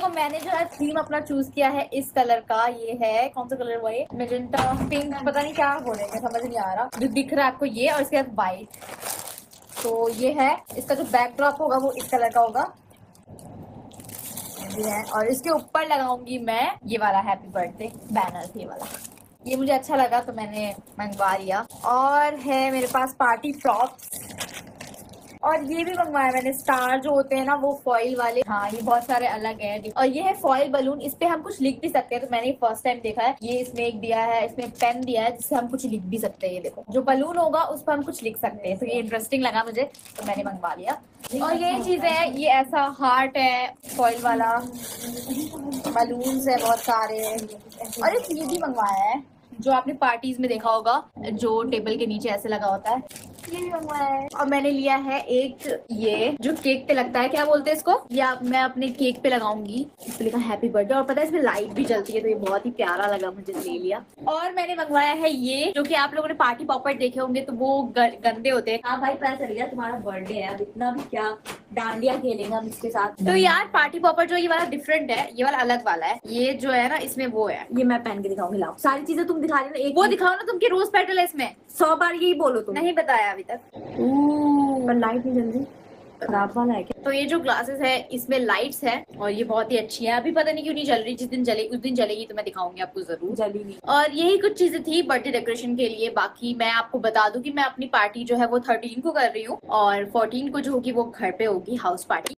देखो मैंने जो है थीम अपना चूज किया है इस कलर का, ये है कौन सा कलर हुआ, ये मैजेंटा पिंक पता नहीं क्या हो रहा है, समझ नहीं आ रहा जो दिख रहा है आपको, ये और इसके साथ व्हाइट। तो ये है इसका जो बैकड्रॉप होगा वो इस कलर का होगा, और इसके ऊपर लगाऊंगी मैं ये वाला हैप्पी बर्थडे बैनर, ये वाला, ये मुझे अच्छा लगा तो मैंने मंगवा लिया। और है मेरे पास पार्टी फ्रॉक्स, और ये भी मंगवाया मैंने, स्टार जो होते हैं ना वो फॉइल वाले, हाँ ये बहुत सारे अलग है। और ये है फॉइल बलून, इस पे हम कुछ लिख भी सकते हैं, तो मैंने फर्स्ट टाइम देखा है। ये इसमें एक दिया है, इसमें पेन दिया है जिससे हम कुछ लिख भी सकते हैं, ये देखो जो बलून होगा उस पर हम कुछ लिख सकते हैं, तो ये इंटरेस्टिंग लगा मुझे तो मैंने मंगवा लिया। और यही चीजें है, ये ऐसा हार्ट है फॉइल वाला, बलून्स है बहुत सारे, और एक ये भी मंगवाया है जो आपने पार्टीज में देखा होगा जो टेबल के नीचे ऐसे लगा होता है, ये भी मंगवाया है। और मैंने लिया है एक ये जो केक पे लगता है, क्या बोलते हैं इसको, या मैं अपने केक पे लगाऊंगी, इस पे लिखा हैप्पी बर्थडे, और पता है इसमें लाइट भी जलती है, तो ये बहुत ही प्यारा लगा मुझे, ले लिया। और मैंने मंगवाया है ये जो कि आप लोगों ने पार्टी पॉपर देखे होंगे, तो वो गंदे होते हैं। हाँ भाई पता चल गया तुम्हारा बर्थडे है, अब इतना भी क्या डांडिया खेलेंगे हम इसके साथ। तो यार पार्टी पॉपर जो ये वाला डिफरेंट है, ये वाला अलग वाला है, ये जो है ना इसमें वो है, ये मैं पहन के दिखाऊंगी, लाओ सारी चीजें तुम दिखा रही हो, वो दिखाओ ना, तुमकी रोज पेटल है इसमें, 100 बार यही बोलो, तुम नहीं बताया अभी तक। पर लाइट नहीं जल्दी खराब वाला है क्या? तो ये जो ग्लासेस है इसमें लाइट्स है और ये बहुत ही अच्छी है, अभी पता नहीं क्यों नहीं जल रही, जिस दिन जलेगी उस दिन जलेगी तो मैं दिखाऊंगी आपको, जरूर जलेगी। और यही कुछ चीजें थी बर्थडे डेकोरेशन के लिए। बाकी मैं आपको बता दूं कि मैं अपनी पार्टी जो है वो 13 को कर रही हूँ, और 14 को जो होगी वो घर पे होगी हाउस पार्टी।